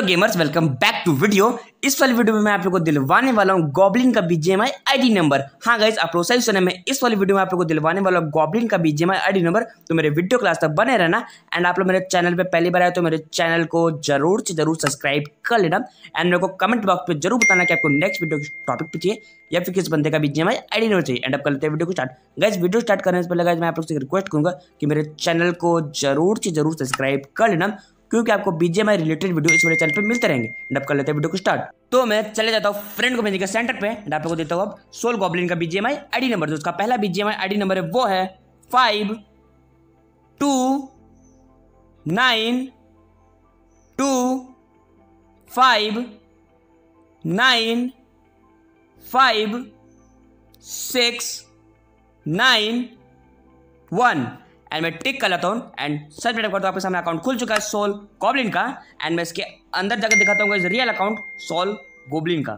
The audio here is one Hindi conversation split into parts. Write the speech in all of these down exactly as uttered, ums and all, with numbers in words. Hello gamers, welcome back to video. इस वाली वीडियो में मैं आप लोगों को दिलवाने वाला हूँ गॉब्लिन का बीजीएमआई आईडी नंबर। हाँ गाइस, आप लोग सही सुने, मैं इस वाली वीडियो में आप लोगों को दिलवाने वाला हूँ गॉब्लिन का बीजीएमआई आईडी नंबर। तो मेरे वीडियो क्लास तक बने रहना। एंड आप लोग मेरे चैनल पे पहली बार आए तो मेरे चैनल को जरूर से जरूर सब्सक्राइब कर लेना। एंड मेरे को कमेंट बॉक्स पर जरूर बताना कि आपको नेक्स्ट वीडियो के टॉपिक पे चाहिए या फिर किस बंदे का बीजीएमआई आईडी नंबर चाहिए। एंड आप कर लेते हैं वीडियो को स्टार्ट। गाइस, वीडियो स्टार्ट करने से पहले गाइस मैं आप लोग से रिक्वेस्ट करूँगा कि मेरे चैनल को जरूर से जरूर सब्सक्राइब कर लेना, क्योंकि आपको बीजीएमआई रिलेटेड वीडियो इस वाले चैनल पे मिलते रहेंगे। डब कर लेते हैं वीडियो को स्टार्ट। तो मैं चले जाता हूँ फ्रेंड को भेजने के सेंटर पे। आप लोगों को देता हूँ अब सोल गॉब्लिन का बीजीएमआई आईडी नंबर। जो उसका पहला बीजीएमआई आईडी नंबर है वो है five two nine two five nine five six nine one. And मैं टिक कर लेता हूँ। एंड सर्च में टाइप करता हूँ, आपके सामने अकाउंट खुल चुका है सोल गॉब्लिन का। एंड मैं इसके अंदर जाकर दिखाता हूँ रियल अकाउंट सोल गॉब्लिन का।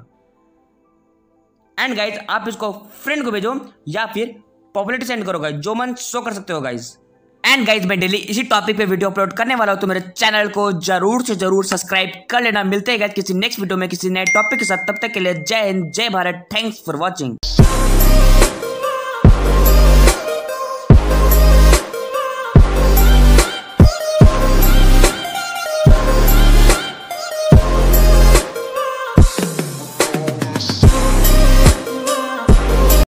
एंड गाइज, आप इसको फ्रेंड को भेजो या फिर पॉपुलरिटी सेंड करो गाइज, जो मन शो कर सकते हो गाइज। एंड गाइज, मैं डेली इसी टॉपिक पे वीडियो अपलोड करने वाला हूँ, तो मेरे चैनल को जरूर से जरूर सब्सक्राइब कर लेना। मिलते हैं गाइज किसी नेक्स्ट वीडियो में किसी नए टॉपिक के साथ। तब तक के लिए जय हिंद, जय भारत, थैंक्स फॉर वॉचिंग।